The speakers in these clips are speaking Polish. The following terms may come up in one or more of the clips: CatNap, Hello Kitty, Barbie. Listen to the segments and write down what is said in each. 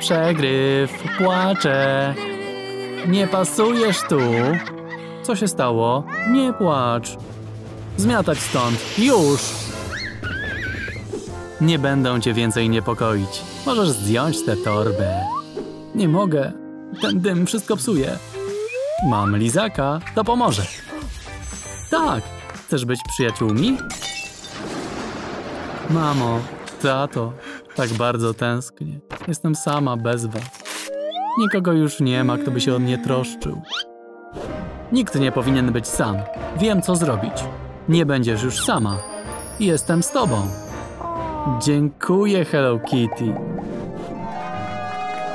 Przegryw, płaczę. Nie pasujesz tu. Co się stało? Nie płacz. Zmiatać stąd. Już! Nie będą cię więcej niepokoić. Możesz zdjąć tę torbę. Nie mogę. Ten dym wszystko psuje. Mam lizaka. To pomoże. Tak. Chcesz być przyjaciółmi? Mamo, tato, tak bardzo tęsknię. Jestem sama bez was. Nikogo już nie ma, kto by się o mnie troszczył. Nikt nie powinien być sam. Wiem, co zrobić. Nie będziesz już sama. Jestem z tobą. Dziękuję, Hello Kitty.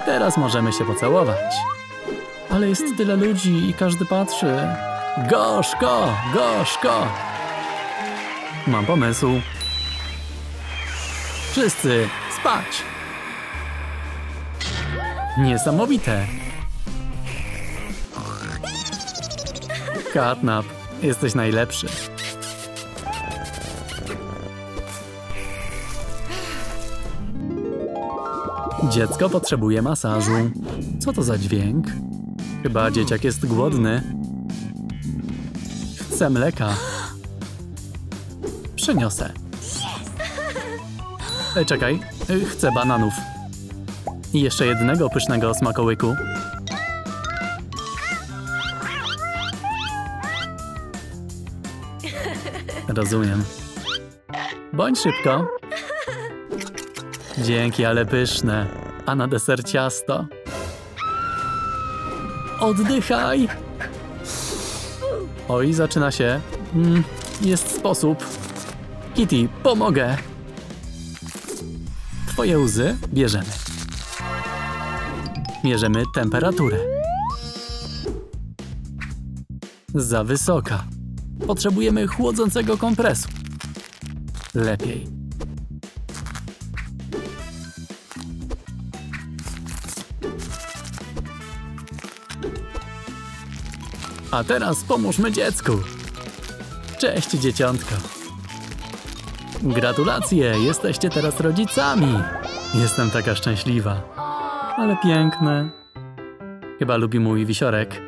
Teraz możemy się pocałować. Ale jest tyle ludzi i każdy patrzy. Gorzko, gorzko. Mam pomysł. Wszyscy spać. Niesamowite. CatNap, jesteś najlepszy. Dziecko potrzebuje masażu. Co to za dźwięk? Chyba dzieciak jest głodny. Chcę mleka. Przyniosę. Czekaj, chcę bananów. I jeszcze jednego pysznego smakołyku. Rozumiem. Bądź szybko. Dzięki, ale pyszne. A na deser ciasto. Oddychaj! Oj, zaczyna się. Jest sposób. Kitty, pomogę. Twoje łzy bierzemy. Mierzymy temperaturę. Za wysoka. Potrzebujemy chłodzącego kompresu. Lepiej. A teraz pomóżmy dziecku. Cześć, dzieciątko. Gratulacje, jesteście teraz rodzicami. Jestem taka szczęśliwa. Ale piękne. Chyba lubi mój wisiorek.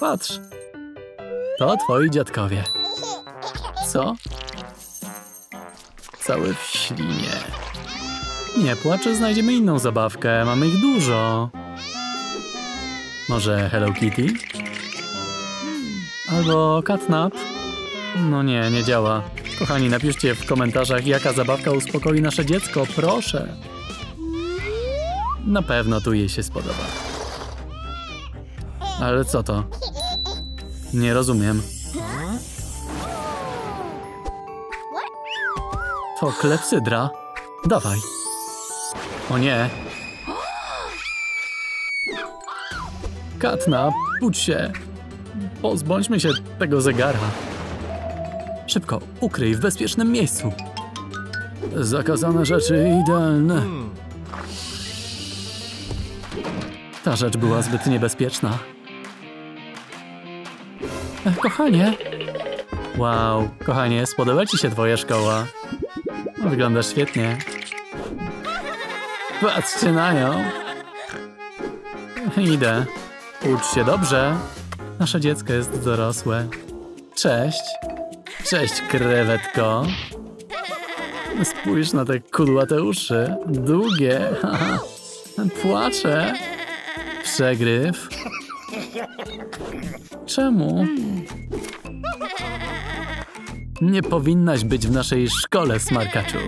Patrz. To twoi dziadkowie. Co? Cały w ślinie. Nie płacz, znajdziemy inną zabawkę. Mamy ich dużo. Może Hello Kitty? Albo CatNap? No nie, nie działa. Kochani, napiszcie w komentarzach, jaka zabawka uspokoi nasze dziecko. Proszę. Na pewno tu jej się spodoba. Ale co to? Nie rozumiem. To klepsydra. Dawaj. O nie. CatNap, budź się. Pozbądźmy się tego zegara. Szybko, ukryj w bezpiecznym miejscu. Zakazane rzeczy idealne. Ta rzecz była zbyt niebezpieczna. Kochanie. Wow, kochanie, spodoba ci się twoja szkoła. Wyglądasz świetnie. Patrzcie na nią. Idę. Ucz się dobrze. Nasze dziecko jest dorosłe. Cześć. Cześć, krewetko. Spójrz na te kudłate uszy. Długie. Płaczę. Przegryw. Czemu? Nie powinnaś być w naszej szkole, smarkaczu.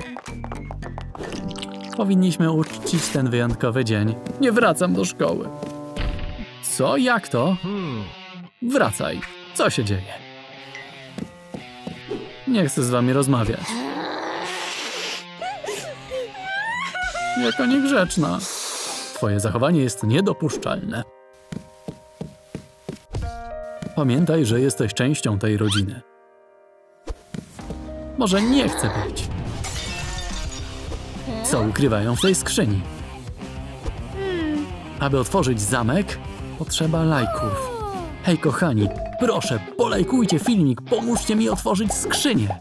Powinniśmy uczcić ten wyjątkowy dzień. Nie wracam do szkoły. Co? Jak to? Wracaj. Co się dzieje? Nie chcę z wami rozmawiać. Jaka niegrzeczna. Twoje zachowanie jest niedopuszczalne. Pamiętaj, że jesteś częścią tej rodziny. Może nie chcę być. Co ukrywają w tej skrzyni? Aby otworzyć zamek, potrzeba lajków. Hej kochani, proszę, polajkujcie filmik, pomóżcie mi otworzyć skrzynię.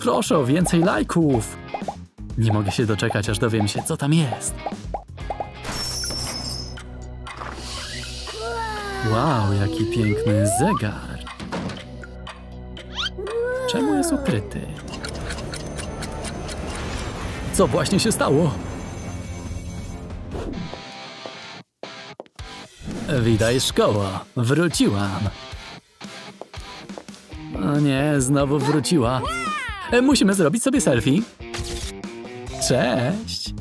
Proszę o więcej lajków. Nie mogę się doczekać, aż dowiem się, co tam jest. Wow, jaki piękny zegar. Czemu jest ukryty? Co właśnie się stało? Witaj, szkoło. Wróciłam. O nie, znowu wróciła. Musimy zrobić sobie selfie. Cześć.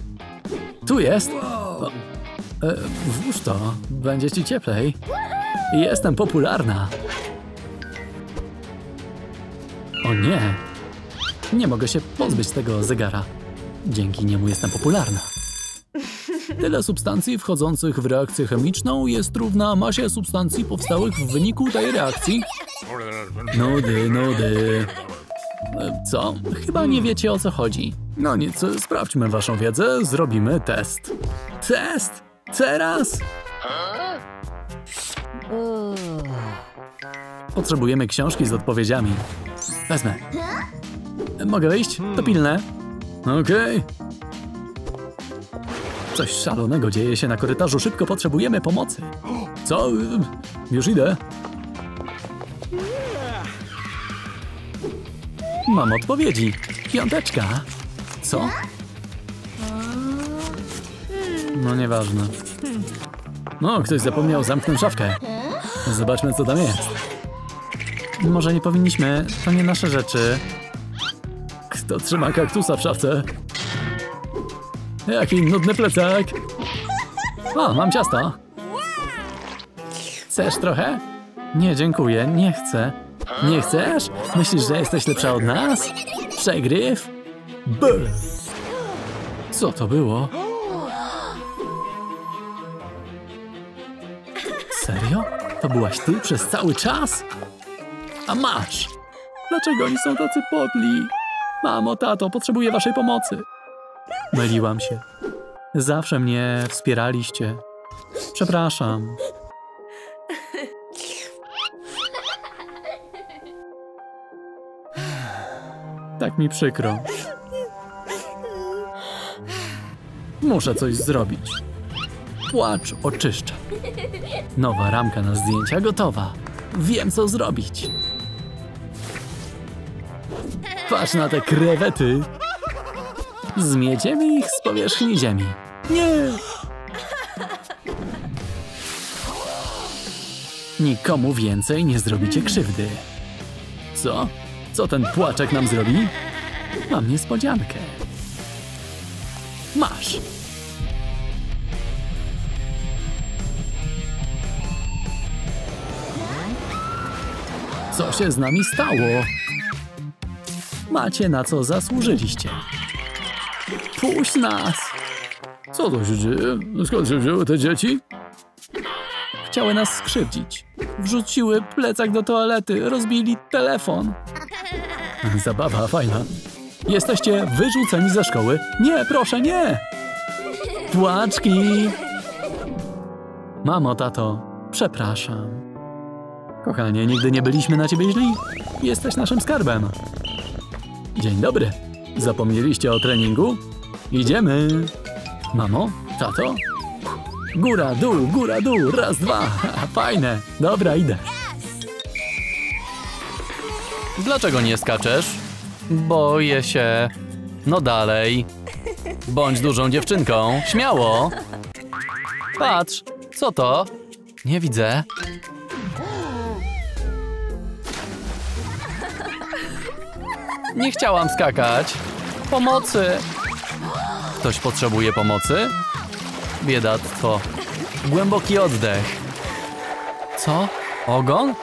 Tu jest. Włóż to. Będzie ci cieplej. Jestem popularna. O nie. Nie mogę się pozbyć tego zegara. Dzięki niemu jestem popularna. Tyle substancji wchodzących w reakcję chemiczną jest równa masie substancji powstałych w wyniku tej reakcji. Nudy, nudy. Co? Chyba nie wiecie, o co chodzi. No nic, sprawdźmy waszą wiedzę, zrobimy test. Test? Teraz? Potrzebujemy książki z odpowiedziami. Wezmę. Mogę wyjść? To pilne. Okej. Coś szalonego dzieje się na korytarzu. Szybko potrzebujemy pomocy. Co? Już idę. Mam odpowiedzi. Piąteczka. Co? No nieważne. No, ktoś zapomniał zamknąć szafkę. Zobaczmy, co tam jest. Może nie powinniśmy. To nie nasze rzeczy. Kto trzyma kaktusa w szafce? Jaki nudny plecak. O, mam ciasto. Chcesz trochę? Nie, dziękuję. Nie chcę. Nie chcesz? Myślisz, że jesteś lepsza od nas? Przegryw? Buh. Co to było? Serio? To byłaś ty przez cały czas? A masz! Dlaczego oni są tacy podli? Mamo, tato, potrzebuję waszej pomocy. Myliłam się. Zawsze mnie wspieraliście. Przepraszam. Tak mi przykro. Muszę coś zrobić. Płacz oczyszcza. Nowa ramka na zdjęcia gotowa. Wiem, co zrobić. Patrz na te krewety. Zmieciemy ich z powierzchni ziemi. Nie! Nikomu więcej nie zrobicie krzywdy. Co? Co ten płaczek nam zrobi? Mam niespodziankę. Masz! Co się z nami stało? Macie, na co zasłużyliście. Puść nas! Co to się dzieje? Skąd się wzięły te dzieci? Chciały nas skrzywdzić. Wrzuciły plecak do toalety, rozbili telefon. Zabawa fajna. Jesteście wyrzuceni ze szkoły. Nie, proszę, nie! Płaczki! Mamo, tato, przepraszam. Kochanie, nigdy nie byliśmy na ciebie źli. Jesteś naszym skarbem. Dzień dobry. Zapomnieliście o treningu? Idziemy! Mamo? Tato? Góra, dół, raz, dwa! Fajne! Dobra, idę! Dlaczego nie skaczesz? Boję się. No dalej. Bądź dużą dziewczynką. Śmiało! Patrz! Co to? Nie widzę. Nie chciałam skakać. Pomocy! Ktoś potrzebuje pomocy? Biedactwo. Głęboki oddech. Co? Ogon?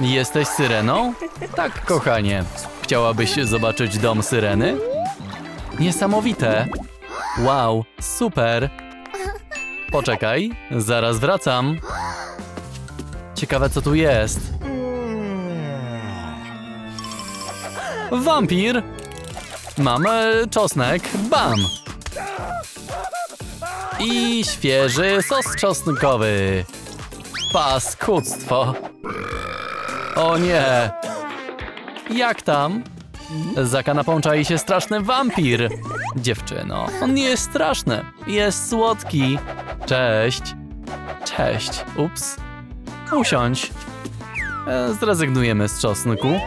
Jesteś syreną? Tak, kochanie. Chciałabyś zobaczyć dom syreny? Niesamowite. Wow, super. Poczekaj, zaraz wracam. Ciekawe, co tu jest. Wampir! Mam czosnek. Bam! I świeży sos czosnkowy. Paskudztwo. O nie! Jak tam? Za kanapą czai się straszny wampir. Dziewczyno, on nie jest straszny. Jest słodki. Cześć. Cześć. Ups. Usiądź. Zrezygnujemy z czosnku.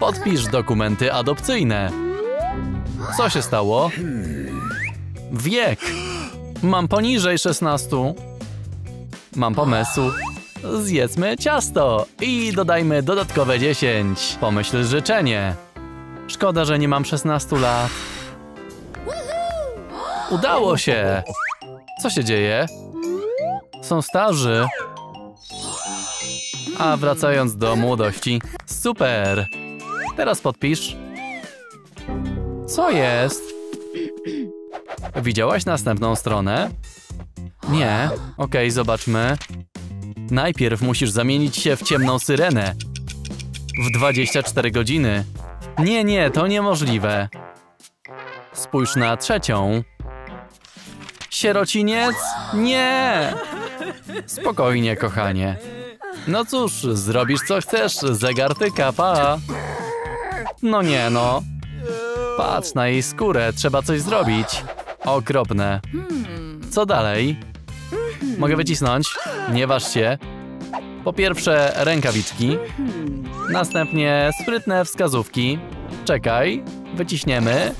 Podpisz dokumenty adopcyjne. Co się stało? Wiek. Mam poniżej 16. Mam pomysł. Zjedzmy ciasto i dodajmy dodatkowe 10. Pomyśl życzenie. Szkoda, że nie mam 16 lat. Udało się. Co się dzieje? Są starzy. A wracając do młodości. Super. Teraz podpisz. Co jest? Widziałaś następną stronę? Nie. Okej, zobaczmy. Najpierw musisz zamienić się w ciemną syrenę. W 24 godziny. Nie, to niemożliwe. Spójrz na trzecią. Sierociniec? Nie! Spokojnie, kochanie. No cóż, zrobisz co chcesz, zegartyka, pa! No nie, no. Patrz na jej skórę, trzeba coś zrobić. Okropne. Co dalej? Mogę wycisnąć? Nie waż się. Po pierwsze rękawiczki. Następnie sprytne wskazówki. Czekaj, wyciśniemy.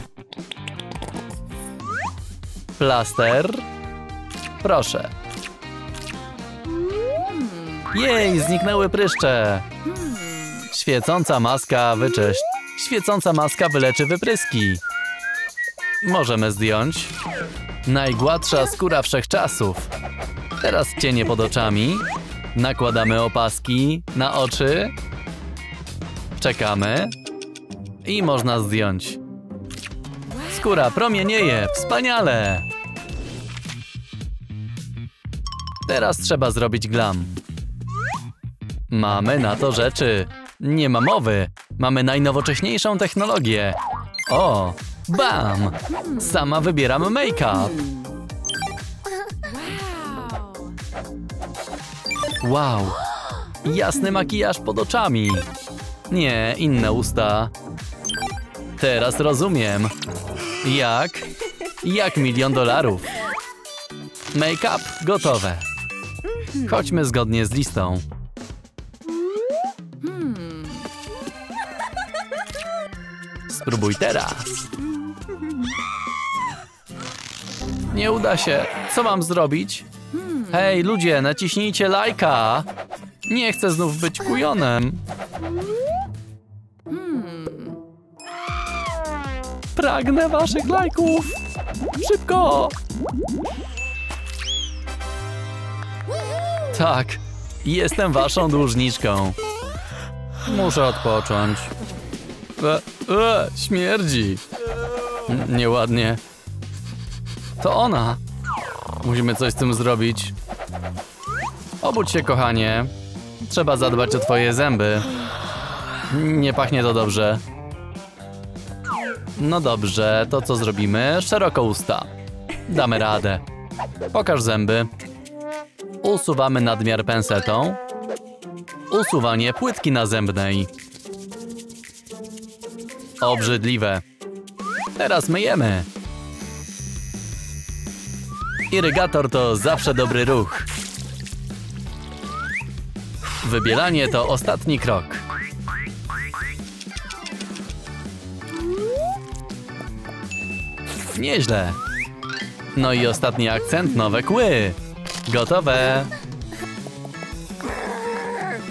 Plaster. Proszę. Jej, zniknęły pryszcze. Świecąca maska wyczyść. Świecąca maska wyleczy wypryski. Możemy zdjąć. Najgładsza skóra wszechczasów. Teraz cienie pod oczami. Nakładamy opaski na oczy. Czekamy. I można zdjąć. Skóra promienieje. Wspaniale! Teraz trzeba zrobić glam. Mamy na to rzeczy. Nie ma mowy. Mamy najnowocześniejszą technologię. O! Bam! Sama wybieram make-up. Wow! Jasny makijaż pod oczami. Nie, inne usta. Teraz rozumiem. Jak? Jak $1 000 000. Make-up gotowe. Chodźmy zgodnie z listą. Spróbuj teraz. Nie uda się. Co mam zrobić? Hej, ludzie, naciśnijcie lajka. Nie chcę znów być kujonem. Pragnę waszych lajków. Szybko. Tak, jestem waszą dłużniczką. Muszę odpocząć. Śmierdzi. Nieładnie. To ona. Musimy coś z tym zrobić. Obudź się, kochanie. Trzeba zadbać o twoje zęby. Nie pachnie to dobrze. No dobrze, to co zrobimy? Szeroko usta. Damy radę. Pokaż zęby. Usuwamy nadmiar pensetą. Usuwanie płytki nazębnej. Obrzydliwe. Teraz myjemy. Irygator to zawsze dobry ruch. Wybielanie to ostatni krok. Nieźle. No i ostatni akcent, nowe kły. Gotowe.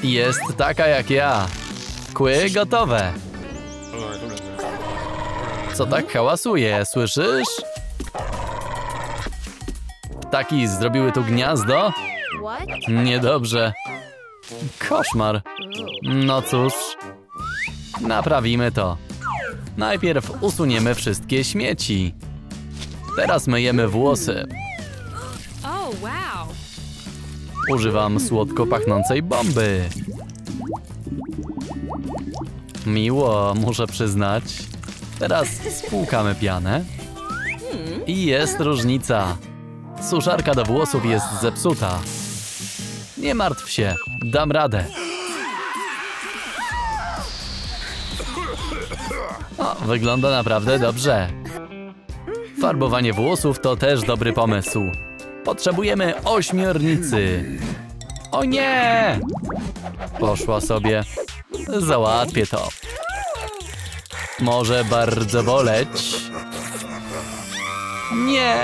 Jest taka jak ja. Kły gotowe. Co tak hałasuje, słyszysz? Ptaki zrobiły tu gniazdo? Niedobrze. Koszmar. No cóż. Naprawimy to. Najpierw usuniemy wszystkie śmieci. Teraz myjemy włosy. Używam słodko pachnącej bomby. Miło, muszę przyznać. Teraz spłukamy pianę. I jest różnica. Suszarka do włosów jest zepsuta. Nie martw się, dam radę. O, wygląda naprawdę dobrze. Farbowanie włosów to też dobry pomysł. Potrzebujemy ośmiornicy. O nie! Poszła sobie. Załatwię to. Może bardzo boleć. Nie!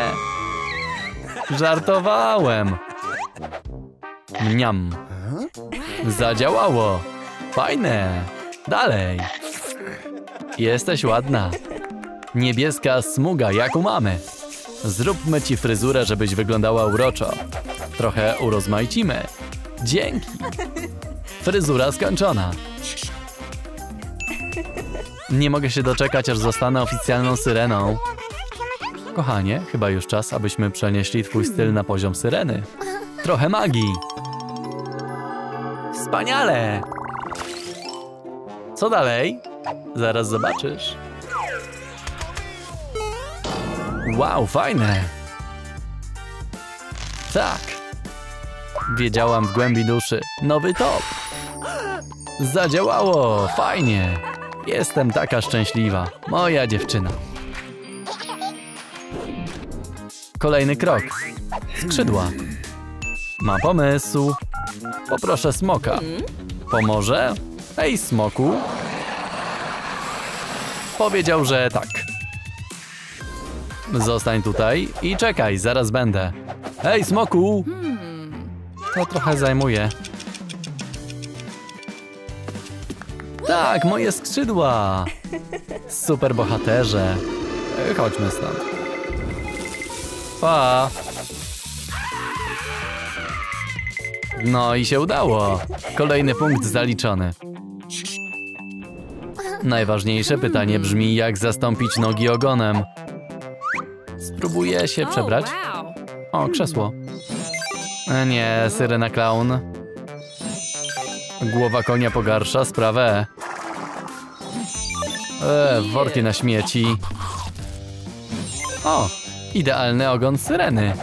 Żartowałem. Mniam. Zadziałało. Fajne. Dalej. Jesteś ładna. Niebieska smuga, jaką mamy. Zróbmy ci fryzurę, żebyś wyglądała uroczo. Trochę urozmaicimy. Dzięki. Fryzura skończona. Nie mogę się doczekać, aż zostanę oficjalną syreną. Kochanie, chyba już czas, abyśmy przenieśli twój styl na poziom syreny. Trochę magii. Wspaniale! Co dalej? Zaraz zobaczysz. Wow, fajne! Tak! Wiedziałam w głębi duszy. Nowy top! Zadziałało! Fajnie! Jestem taka szczęśliwa. Moja dziewczyna. Kolejny krok. Skrzydła. Mam pomysł. Poproszę smoka. Pomoże? Ej, smoku. Powiedział, że tak. Zostań tutaj i czekaj, zaraz będę. Ej, smoku! To trochę zajmuje. Tak, moje skrzydła! Super bohaterze. Chodźmy stąd. Pa! No i się udało. Kolejny punkt zaliczony. Najważniejsze pytanie brzmi, jak zastąpić nogi ogonem. Spróbuję się przebrać. O, krzesło. Nie, syrena klaun. Głowa konia pogarsza sprawę. Worki na śmieci. O, idealny ogon syreny.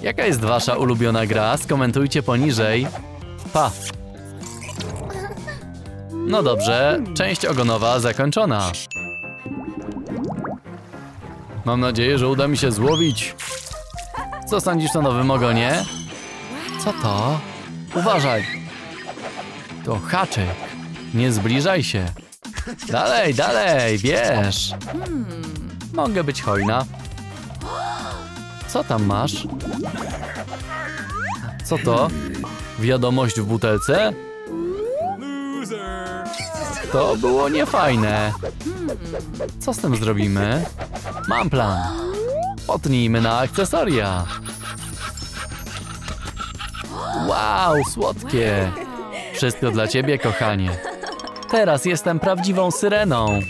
Jaka jest wasza ulubiona gra? Skomentujcie poniżej. Pa! No dobrze, część ogonowa zakończona. Mam nadzieję, że uda mi się złowić. Co sądzisz o nowym ogonie? Co to? Uważaj! To haczyk. Nie zbliżaj się. Dalej, dalej, wiesz. Mogę być hojna. Co tam masz? Co to? Wiadomość w butelce? To było niefajne. Co z tym zrobimy? Mam plan. Potnijmy na akcesoria. Wow, słodkie. Wszystko dla ciebie, kochanie. Teraz jestem prawdziwą syreną.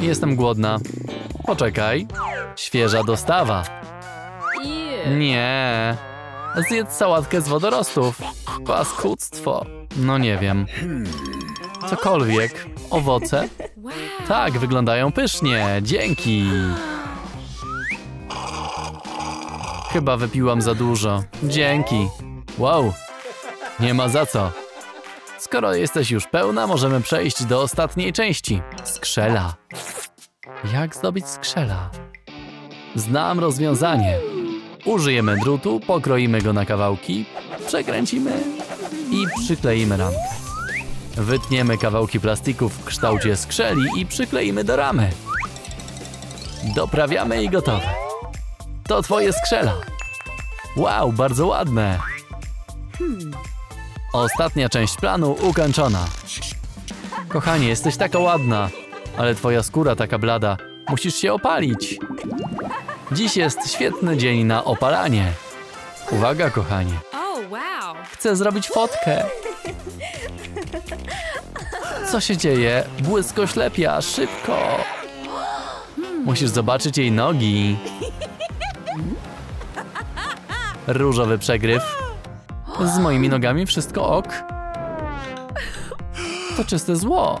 Jestem głodna. Poczekaj. Świeża dostawa. Nie. Zjedz sałatkę z wodorostów. Paskudztwo. No nie wiem. Cokolwiek. Owoce? Tak, wyglądają pysznie. Dzięki. Chyba wypiłam za dużo. Dzięki. Wow. Nie ma za co. Skoro jesteś już pełna, możemy przejść do ostatniej części. Skrzela. Jak zdobyć skrzela? Znam rozwiązanie. Użyjemy drutu, pokroimy go na kawałki, przekręcimy i przykleimy ramkę. Wytniemy kawałki plastiku w kształcie skrzeli i przykleimy do ramy. Doprawiamy i gotowe. To twoje skrzela. Wow, bardzo ładne. Ostatnia część planu ukończona. Kochanie, jesteś taka ładna, ale twoja skóra taka blada. Musisz się opalić. Dziś jest świetny dzień na opalanie. Uwaga, kochanie. Chcę zrobić fotkę. Co się dzieje? Błyskoślepia, szybko. Musisz zobaczyć jej nogi. Różowy przegryw. Z moimi nogami wszystko ok. To czyste zło.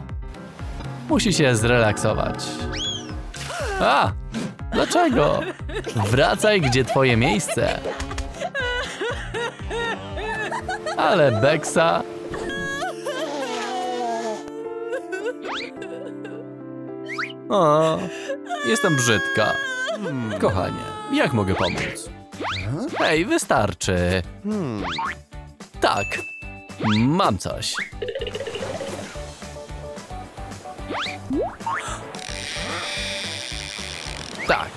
Musi się zrelaksować. A! Dlaczego? Wracaj, gdzie twoje miejsce. Ale Beksa... O, jestem brzydka. Kochanie, jak mogę pomóc? Hej, wystarczy. Tak, mam coś. Tak.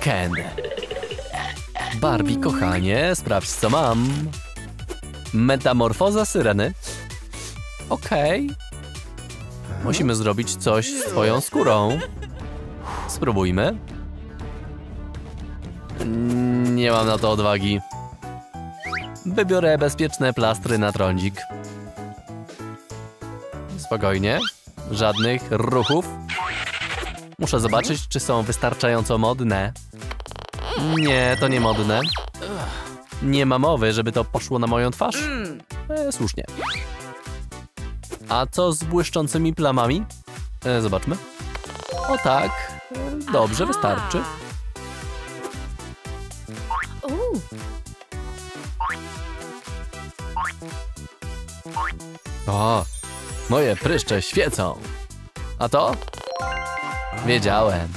Ken. Barbie, kochanie, sprawdź, co mam. Metamorfoza syreny. Okej. Musimy zrobić coś z twoją skórą. Spróbujmy. Nie mam na to odwagi. Wybiorę bezpieczne plastry na trądzik. Spokojnie. Żadnych ruchów. Muszę zobaczyć, czy są wystarczająco modne. Nie, to nie modne. Nie ma mowy, żeby to poszło na moją twarz. Słusznie. A co z błyszczącymi plamami? Zobaczmy. O tak. Dobrze, wystarczy. O, moje pryszcze świecą. A to? Wiedziałem.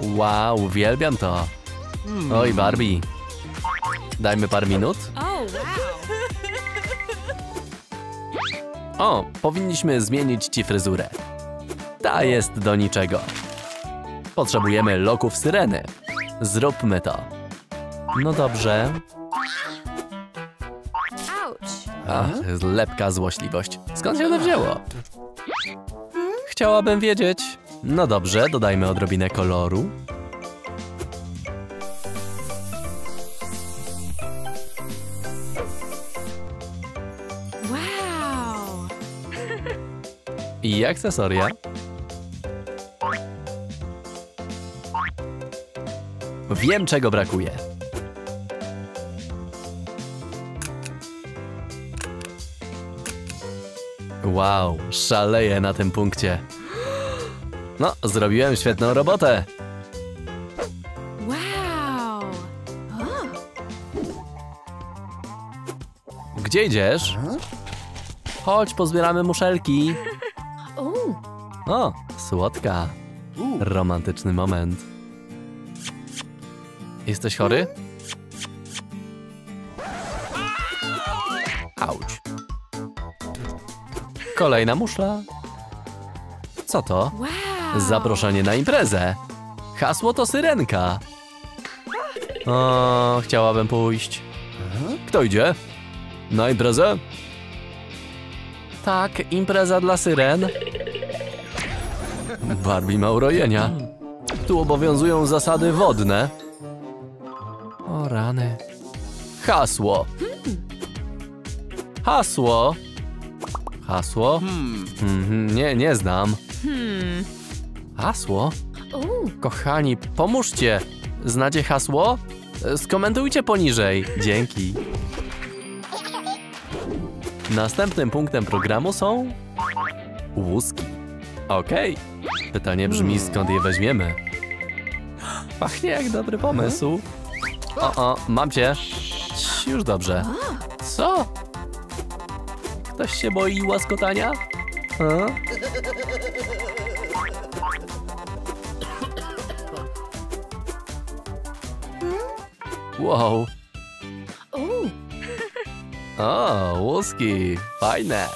Wow, uwielbiam to. Oj, Barbie. Dajmy parę minut. O, powinniśmy zmienić ci fryzurę. Ta jest do niczego. Potrzebujemy loków syreny. Zróbmy to. No dobrze. Ach, zlepka złośliwość. Skąd się to wzięło? Chciałabym wiedzieć. No dobrze, dodajmy odrobinę koloru. Wow! I akcesoria. Wiem, czego brakuje. Wow, szaleję na tym punkcie. No, zrobiłem świetną robotę. Wow. Gdzie idziesz? Chodź, pozbieramy muszelki. O, słodka. Romantyczny moment. Jesteś chory? Auć. Kolejna muszla. Co to? Zaproszenie na imprezę. Hasło to syrenka. O, chciałabym pójść. Kto idzie? Na imprezę? Tak, impreza dla syren. Barbie ma urojenia. Tu obowiązują zasady wodne. O rany. Hasło. Hasło. Hasło? Nie, nie znam. Hasło? Kochani, pomóżcie. Znacie hasło? Skomentujcie poniżej. Dzięki. Następnym punktem programu są łuski. Okej. Pytanie brzmi, skąd je weźmiemy? Pachnie jak dobry pomysł. O, mam cię. Już dobrze. Co? Ktoś się boi łaskotania? Wow. O, łuski. Fajne.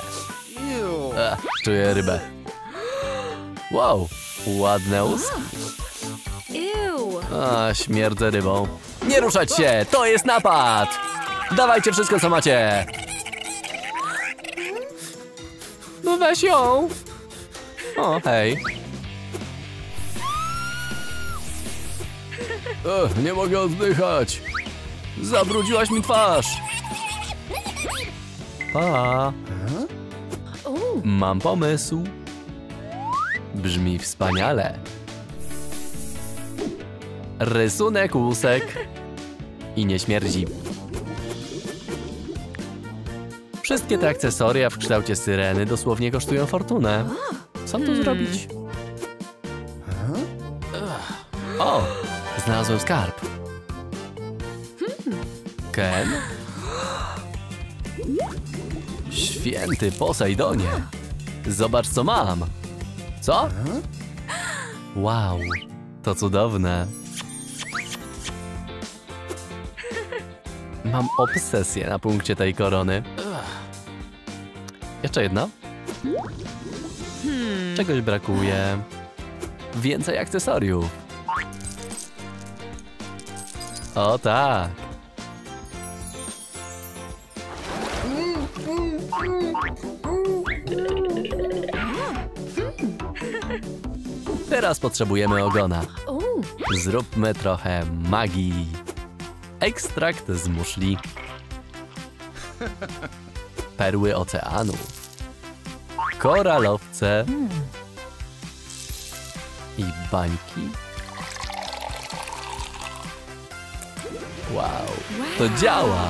Czuję rybę. Wow, ładne łuski. A, śmierdzę rybą. Nie ruszać się, to jest napad. Dawajcie wszystko, co macie. No weź ją. O, hej. Nie mogę oddychać. Zabrudziłaś mi twarz. Pa. Mam pomysł. Brzmi wspaniale. Rysunek łusek. I nie śmierdzi. Wszystkie te akcesoria w kształcie syreny dosłownie kosztują fortunę. Co tu zrobić? O! Znalazłem skarb. Ken? Święty Posejdonie! Zobacz, co mam! Co? Wow, to cudowne! Mam obsesję na punkcie tej korony. Jeszcze jedno. Czegoś brakuje. Więcej akcesoriów. O tak. Teraz potrzebujemy ogona. Zróbmy trochę magii. Ekstrakt z muszli. Perły oceanu. Koralowce. I bańki. Wow, to działa!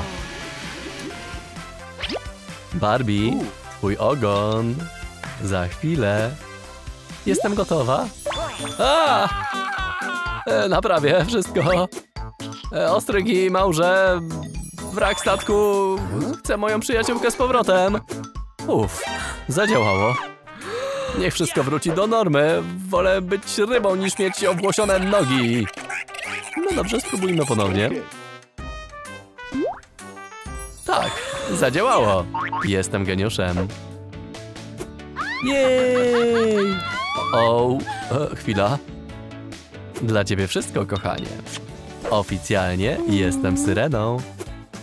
Barbie, twój ogon. Za chwilę. Jestem gotowa. Naprawię wszystko. Ostrygi, małże. Wrak statku. Chcę moją przyjaciółkę z powrotem. Uff, zadziałało. Niech wszystko wróci do normy. Wolę być rybą niż mieć obłosione nogi. No dobrze, spróbujmy ponownie. Tak, zadziałało. Jestem geniuszem. Jej! Chwila. Dla ciebie wszystko, kochanie. Oficjalnie jestem syreną.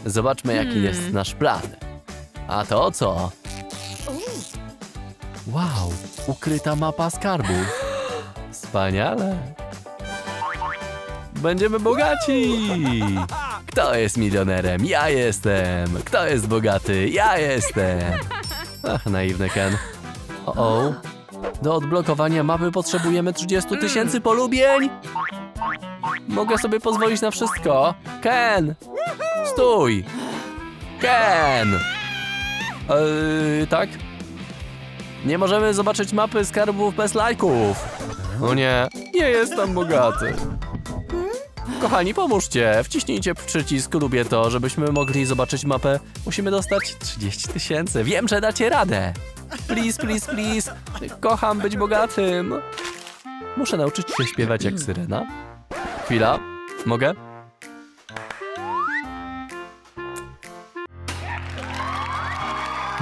Zobaczmy, jaki jest nasz plan. A to co? Wow, ukryta mapa skarbu. Wspaniale. Będziemy bogaci. Kto jest milionerem? Ja jestem. Kto jest bogaty? Ja jestem. Ach, naiwny Ken. Do odblokowania mapy potrzebujemy 30 000 polubień. Mogę sobie pozwolić na wszystko. Ken! Stój! Ken! Tak? Nie możemy zobaczyć mapy skarbów bez lajków. O nie, nie jestem bogaty. Kochani, pomóżcie. Wciśnijcie przycisk, lubię to, żebyśmy mogli zobaczyć mapę. Musimy dostać 30 000. Wiem, że dacie radę. Please, please, please. Kocham być bogatym. Muszę nauczyć się śpiewać jak syrena. Chwila. Mogę?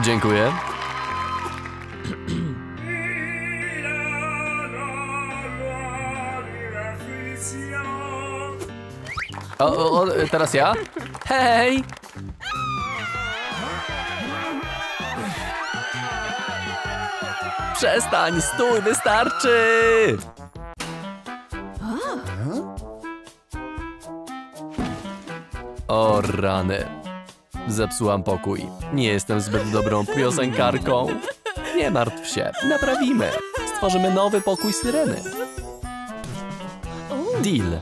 Dziękuję. Teraz ja? Hej! Przestań, stój, wystarczy! O rany. Zepsułam pokój. Nie jestem zbyt dobrą piosenkarką. Nie martw się, naprawimy. Stworzymy nowy pokój syreny. Deal.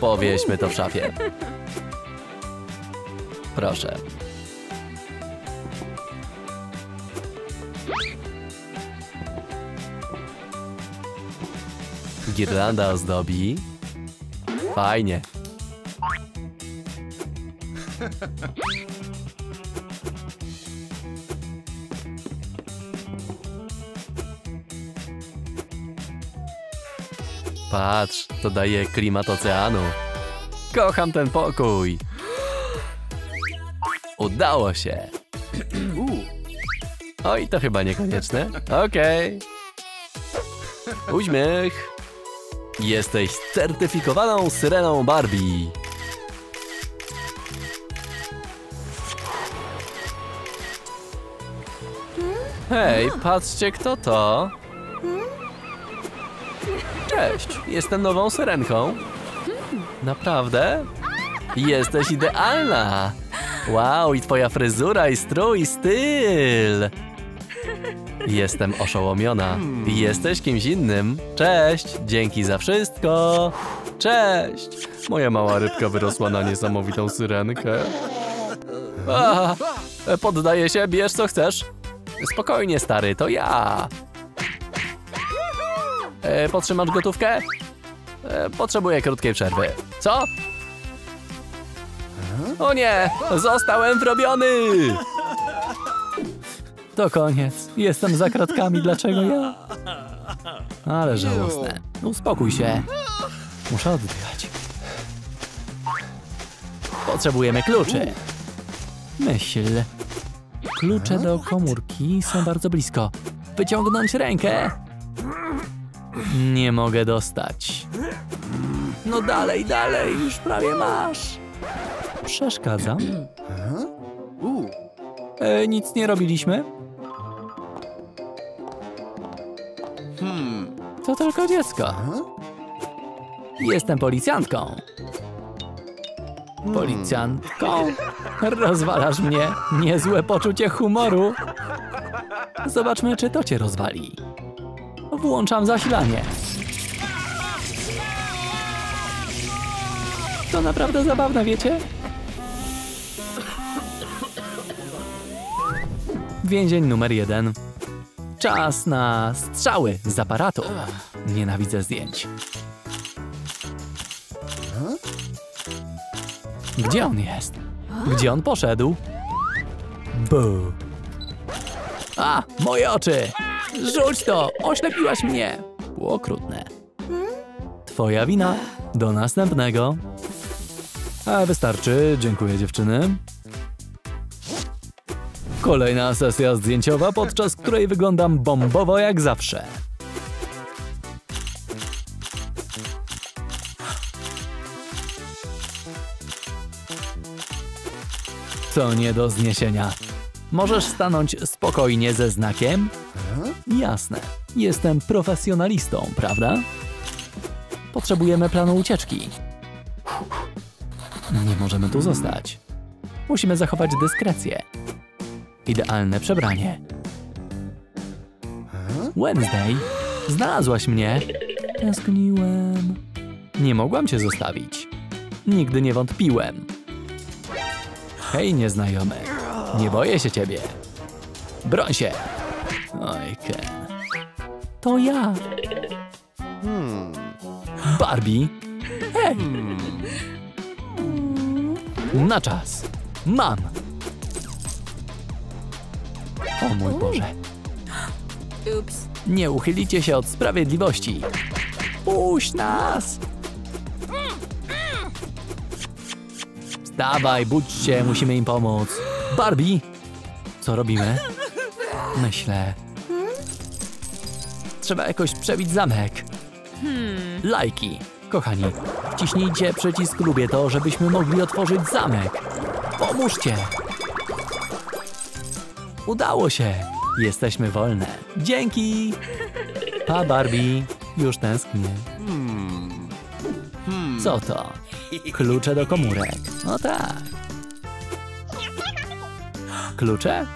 Powieśmy to w szafie. Proszę. Girlanda ozdobi. Fajnie. Patrz, to daje klimat oceanu. Kocham ten pokój. Udało się. Oj, to chyba niekonieczne. Okej. Uśmiech. Jesteś certyfikowaną syreną Barbie. Hej, patrzcie, kto to? Cześć, jestem nową syrenką. Naprawdę? Jesteś idealna. Wow, i twoja fryzura, i strój, i styl. Jestem oszołomiona. Jesteś kimś innym. Cześć, dzięki za wszystko. Cześć. Moja mała rybka wyrosła na niesamowitą syrenkę. Poddaję się, bierz co chcesz. Spokojnie, stary, to ja. Potrzymasz gotówkę? Potrzebuję krótkiej przerwy. Co? O nie! Zostałem wrobiony! To koniec. Jestem za kratkami. Dlaczego ja? Ale żałosne. Uspokój się. Muszę oddychać. Potrzebujemy kluczy. Myśl. Klucze do komórki są bardzo blisko. Wyciągnąć rękę. Nie mogę dostać. No dalej, dalej. Już prawie masz. Przeszkadzam? Nic nie robiliśmy? To tylko dziecko. Jestem policjantką. Policjantką? Rozwalasz mnie. Niezłe poczucie humoru. Zobaczmy, czy to cię rozwali. Włączam zasilanie. To naprawdę zabawne, wiecie? Więzień numer 1. Czas na strzały z aparatu. Nienawidzę zdjęć. Gdzie on jest? Gdzie on poszedł? Bu. A, moje oczy! Rzuć to! Oślepiłaś mnie! Było okrutne. Twoja wina. Do następnego. A wystarczy. Dziękuję, dziewczyny. Kolejna sesja zdjęciowa, podczas której wyglądam bombowo jak zawsze. To nie do zniesienia. Możesz stanąć spokojnie ze znakiem? Jasne. Jestem profesjonalistą, prawda? Potrzebujemy planu ucieczki. Nie możemy tu zostać. Musimy zachować dyskrecję. Idealne przebranie. Wednesday, znalazłaś mnie. Tęskniłem. Nie mogłam cię zostawić. Nigdy nie wątpiłem. Hej, nieznajomy. Nie boję się ciebie. Broń się. Oj, Ken. To ja. Barbie. Hej. Na czas. Mam. O mój Boże. Ups. Nie uchylicie się od sprawiedliwości. Puść nas. Dawaj, budźcie, musimy im pomóc. Barbie! Co robimy? Myślę. Trzeba jakoś przebić zamek. Lajki. Kochani, wciśnijcie przycisk lubię to, żebyśmy mogli otworzyć zamek. Pomóżcie! Udało się! Jesteśmy wolne. Dzięki! Pa, Barbie. Już tęsknię. Co to? Klucze do komórek. No tak. Klucze?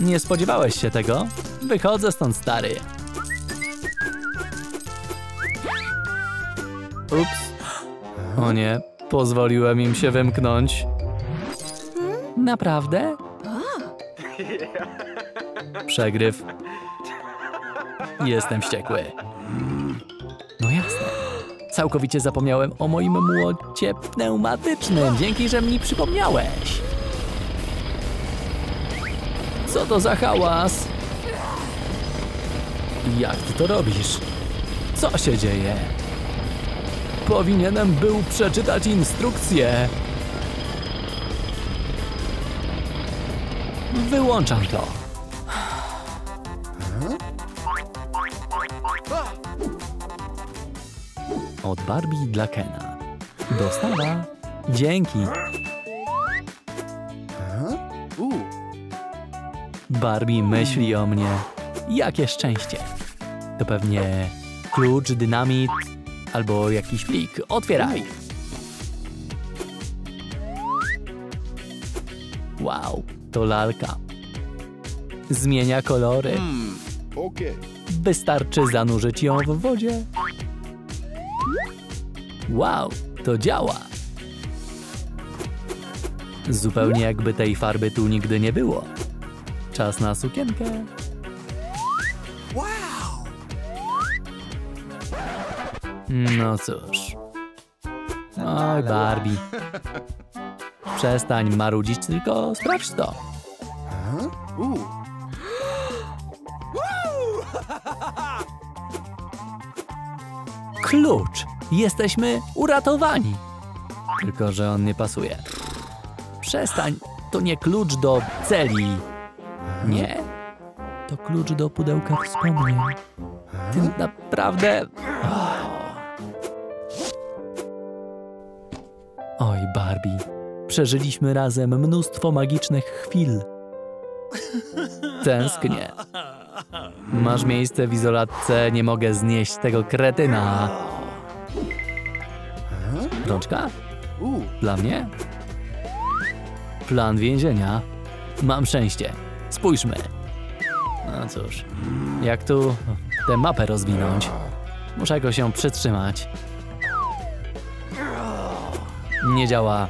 Nie spodziewałeś się tego? Wychodzę stąd, stary. Ups. O nie, pozwoliłem im się wymknąć. Naprawdę? Przegryw. Jestem wściekły. No jasne. Całkowicie zapomniałem o moim młocie pneumatycznym. Dzięki, że mi przypomniałeś. Co to za hałas? Jak ty to robisz? Co się dzieje? Powinienem był przeczytać instrukcję. Wyłączam to. Od Barbie dla Kena. Dostawa. Dzięki. Barbie myśli o mnie. Jakie szczęście. To pewnie klucz, dynamit albo jakiś plik. Otwieraj. Wow, to lalka. Zmienia kolory. Wystarczy zanurzyć ją w wodzie. Wow, to działa. Zupełnie jakby tej farby tu nigdy nie było. Czas na sukienkę. Wow. No cóż. Oj, Barbie. Przestań marudzić, tylko sprawdź to. Klucz! Jesteśmy uratowani! Tylko że on nie pasuje. Przestań! To nie klucz do celi. Nie. To klucz do pudełka wspomnień. Ty naprawdę... Oj, Barbie. Przeżyliśmy razem mnóstwo magicznych chwil. Tęsknię. Masz miejsce w izolatce. Nie mogę znieść tego kretyna. Rączka? Dla mnie? Plan więzienia? Mam szczęście. Spójrzmy. No cóż, jak tu tę mapę rozwinąć? Muszę go się przytrzymać. Nie działa.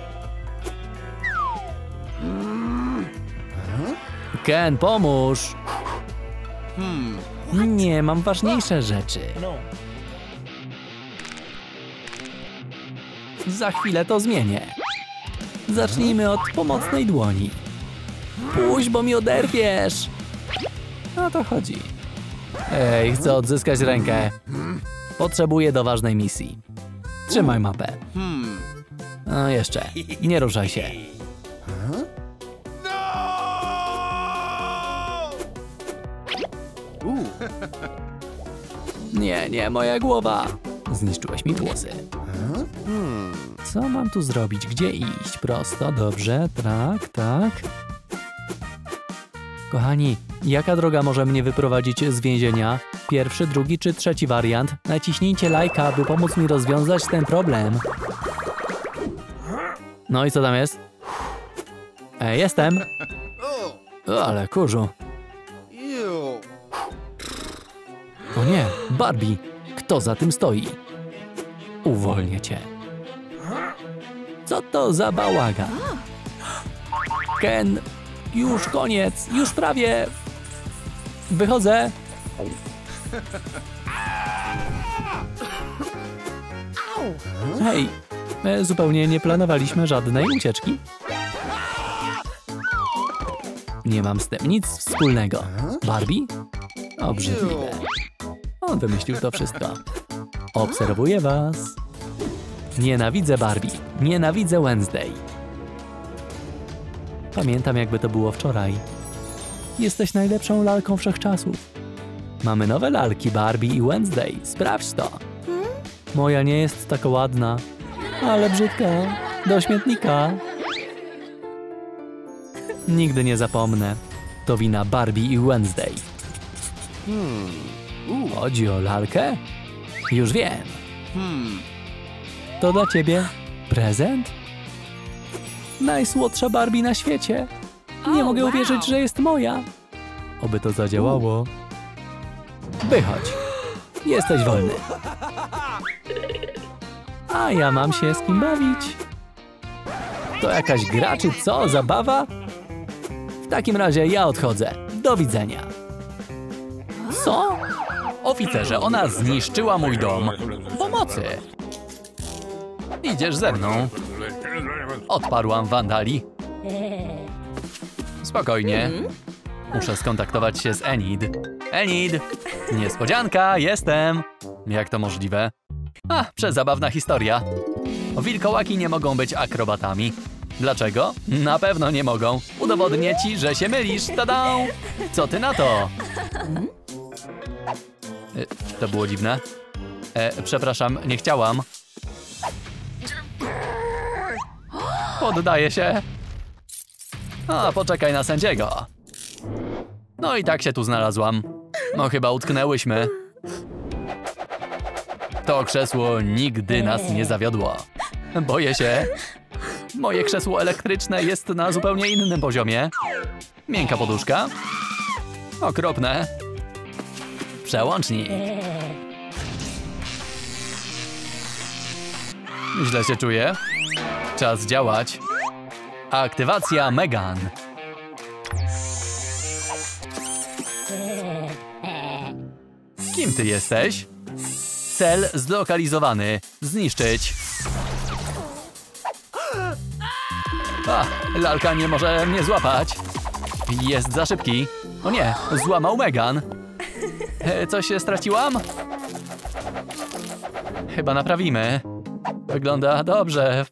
Ken, pomóż! Nie, mam ważniejsze rzeczy. Za chwilę to zmienię. Zacznijmy od pomocnej dłoni. Puść, bo mi oderwiesz! O to chodzi. Ej, chcę odzyskać rękę. Potrzebuję do ważnej misji. Trzymaj mapę. No jeszcze. Nie ruszaj się. Nie, nie, moja głowa. Zniszczyłeś mi włosy. Co mam tu zrobić? Gdzie iść? Prosto, dobrze, tak. Kochani, jaka droga może mnie wyprowadzić z więzienia? Pierwszy, drugi czy trzeci wariant? Naciśnijcie lajka, aby pomóc mi rozwiązać ten problem. No i co tam jest? Jestem! Ale kurzu. O nie, Barbie! Kto za tym stoi? Uwolnię cię. Co to za bałagan? Ken, już koniec, już prawie. Wychodzę. Hej, my zupełnie nie planowaliśmy żadnej ucieczki. Nie mam z tym nic wspólnego. Barbie? Obrzydliwe. On wymyślił to wszystko. Obserwuję was. Nienawidzę Barbie. Nienawidzę Wednesday. Pamiętam, jakby to było wczoraj. Jesteś najlepszą lalką wszechczasów. Mamy nowe lalki Barbie i Wednesday. Sprawdź to. Moja nie jest taka ładna, ale brzydka. Do śmietnika. Nigdy nie zapomnę. To wina Barbie i Wednesday. Chodzi o lalkę? Już wiem. To dla ciebie prezent? Najsłodsza Barbie na świecie. Nie mogę uwierzyć, że jest moja. Oby to zadziałało. Wychodź. Jesteś wolny. A ja mam się z kim bawić. To jakaś gra czy co? Zabawa? W takim razie ja odchodzę. Do widzenia. Co? Oficerze, ona zniszczyła mój dom. Pomocy! Idziesz ze mną. Odparłam wandali. Spokojnie. Muszę skontaktować się z Enid. Enid! Niespodzianka, jestem! Jak to możliwe? Przezabawna historia. Wilkołaki nie mogą być akrobatami. Dlaczego? Na pewno nie mogą. Udowodnię ci, że się mylisz. Tada! Co ty na to? To było dziwne. Przepraszam, nie chciałam. Poddaję się. Poczekaj na sędziego. No i tak się tu znalazłam. No chyba utknęłyśmy. To krzesło nigdy nas nie zawiodło. Boję się. Moje krzesło elektryczne jest na zupełnie innym poziomie. Miękka poduszka. Okropne. Przełącznik. Źle się czuję. Czas działać. Aktywacja Megan. Kim ty jesteś? Cel zlokalizowany. Zniszczyć. A, lalka nie może mnie złapać. Jest za szybki. O nie, złamał Megan. Coś się straciłam? Chyba naprawimy. Wygląda dobrze.